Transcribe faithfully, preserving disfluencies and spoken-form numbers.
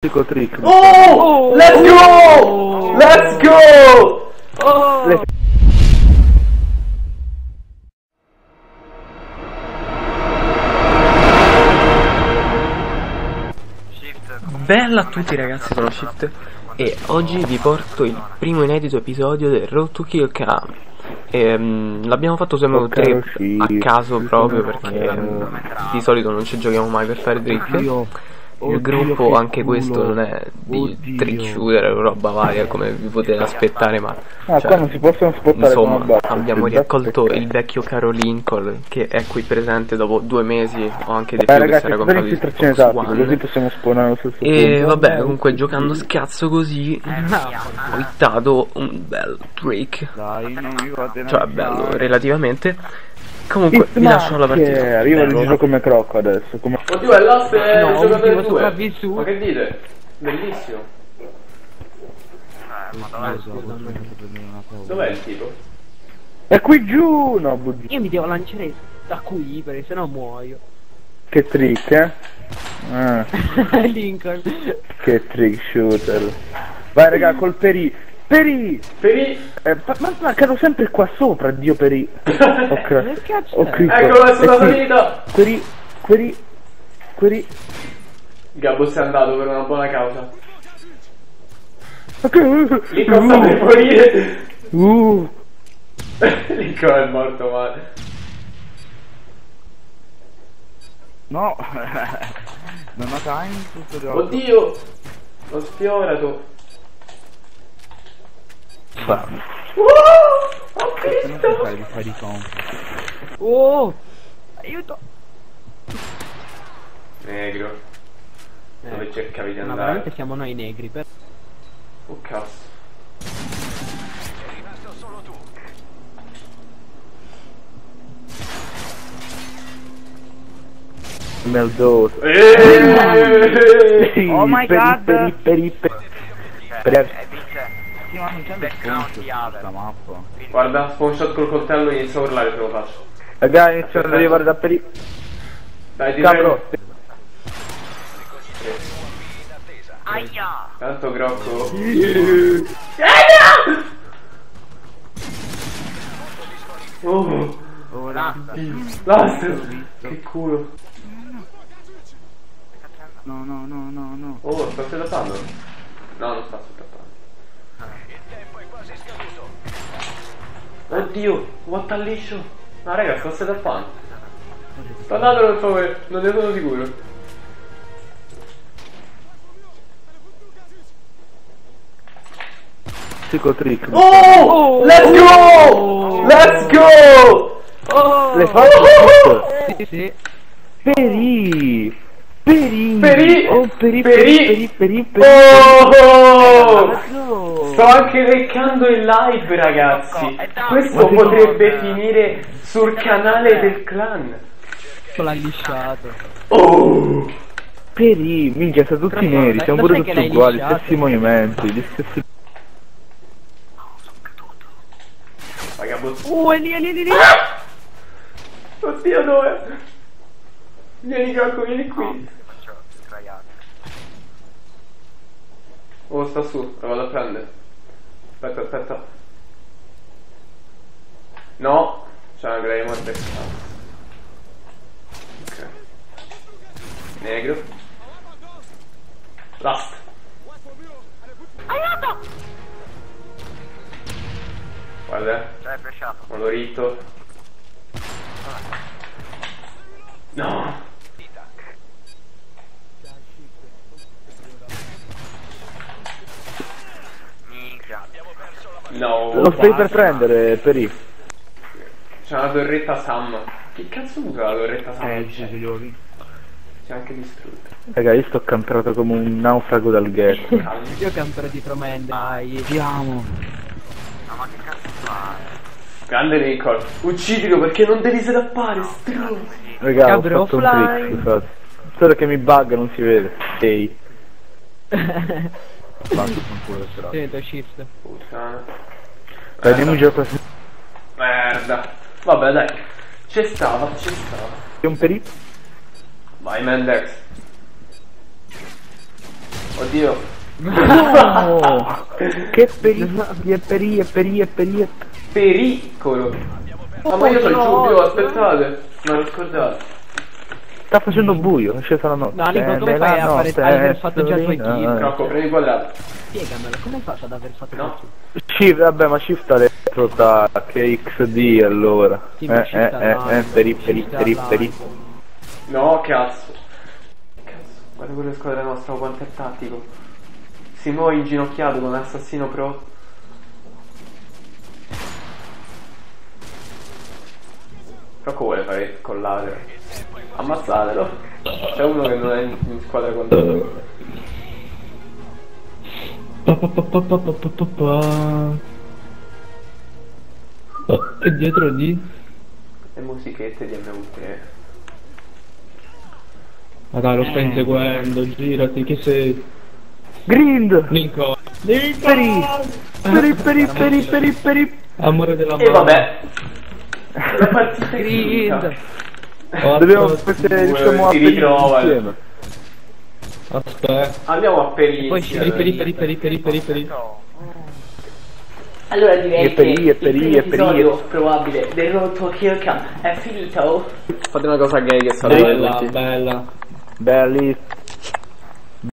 Trick. Oh! Let's go! Let's go! Oh! Let's... Bella a tutti ragazzi, sono Shift e oggi vi porto il primo inedito episodio del Road to Kill che ha l'abbiamo fatto sempre un trip a caso proprio perché um, di solito non ci giochiamo mai per fare trick. Il gruppo anche questo non è di trick shooter o roba varia come vi potete aspettare, ma ah, cioè, non si possono aspettare. Insomma, basta, abbiamo riaccolto il vecchio caro Lincoln che è qui presente dopo due mesi o anche di più, eh, ragazzi, che sarà comprato il così possiamo spawnare lo stesso e punto. Vabbè, comunque giocando scazzo così ho hittato un bel trick, cioè bello relativamente. Comunque It's vi lascio alla partita. Arriva il giro come crocco adesso. Come... Oddio, è l'osso e no, il giocatore sopravvissuto. Ma che dite? Bellissimo. Eh, madonna, so, dov'è il tipo? È qui giù! No, bugia. Io mi devo lanciare da qui perché sennò muoio. Che trick, eh? Ah. Lincoln. Che trick shooter. Vai raga, col peri. Peri! Peri! Eh, ma mancano sempre qua sopra, Dio Peri! Ok. Ok. Eccolo sulla salita! Peri! Peri! Peri! Gabbo si è andato per una buona causa. Okay. Lincoln uh. sta per morire! Uh. Lincoln è morto male. No! Non ha time tutto gioco. Oddio! L'ho sfiorato! Wow, ho visto! Oh, aiuto! Negro. Dove eh. cercavi di andare? Ma veramente siamo noi negri per... Oh cazzo. È rimasto solo tu. Meldoso. Oh my god! Peri, peri, peri. Guarda, spawn shot col coltello e inizio a urlare se lo faccio. Raga, inizio ad arrivare da peri. Dai, ti prego. Aia. Tanto grocco. Aia. Oh, oh, laster. Che culo. No, no, no, no, no. Oh, sta aspettando. No, non sta aspettando. Oddio, guatta liscio! Ma raga, sta da fan! Sta andato per favore, non ne sono sicuro! Psico trick! Oh! Let's go! Let's go! Oh! Le faccio! Sì, sì! Peri! Peri! Peri! Oh, peri! Peri! Peri! Peri! Oh! Sto anche beccando in live ragazzi, questo potrebbe finire sul canale del clan. Ce l'hai lisciato. Oh! Peri, minchia, sono tutti neri, siamo pure tutti uguali, gli stessi movimenti, gli stessi... Oh, è lì, è lì, è lì, è lì! Oddio, dove? Vieni Gocco, vieni qui. Oh, sta su, la vado a prendere. Aspetta, aspetta. No, c'è una grave morte. Ok. Negro. Last. Aiuto! Guarda. Colorito. No. No, lo stai per prendere, Peri. C'è una torretta Sam. Che cazzo usa la torretta Sam? Eh, ci c'è anche distrutta. Raga, io sto camprato come un naufrago dal ghetto. Io campero di tromende. Dai, vediamo. No, ma che cazzo fa? Grande Nicole, uccidilo perché non devi scappare, stronzo. Raga, Cabro ho fatto fly. Un trick, solo che mi bugga, non si vede. Ehi. Basta, culo, sento, shift. Puttana. Prendiamo un gioco così. Merda. Vabbè dai. C'è stava, c'è stava. C'è un perito. Vai Mendex. Oddio. No. Che pericolo. È peri, è peri, è peri. Pericolo. Oh, ah, ma io sono no, Giulio, aspettate. Ma lo scordate. Sta facendo buio, è scesa la notte. No, Nico, come eh, fai a fare aver fatto già i tuoi kill? Crocco, prendi quadrato. Spiegamelo, come faccio ad aver fatto no? Shift, vabbè, ma Shift sta dentro da K X D allora. Sì, eh, eh, eh, eh, peri, peri, peri, peri. No, cazzo. Cazzo, guarda quella squadra nostra, quanto è tattico. Si muove inginocchiato con l'assassino pro. Crocco vuole fare collare. Ammazzatelo. C'è uno che non è in, in squadra con te. E dietro di? Le musichette di M M T. Ma dai, lo sta inseguendo, girati, chi sei? Grind! Lincoln! Lincoln! Peri, peri, peri, peri, peri. Amore della mano. E vabbè. La partita grind. Quattro, dobbiamo aspettare, diciamo, si ritrova insieme. Aspetta, andiamo a perizia. Poi ci riperi peri peri peri peri peri. No. Allora direi peri, che peri, il periodo probabile del Road to Kill è finito. Fate una cosa gay che sarà bella. Bella. Bellissima.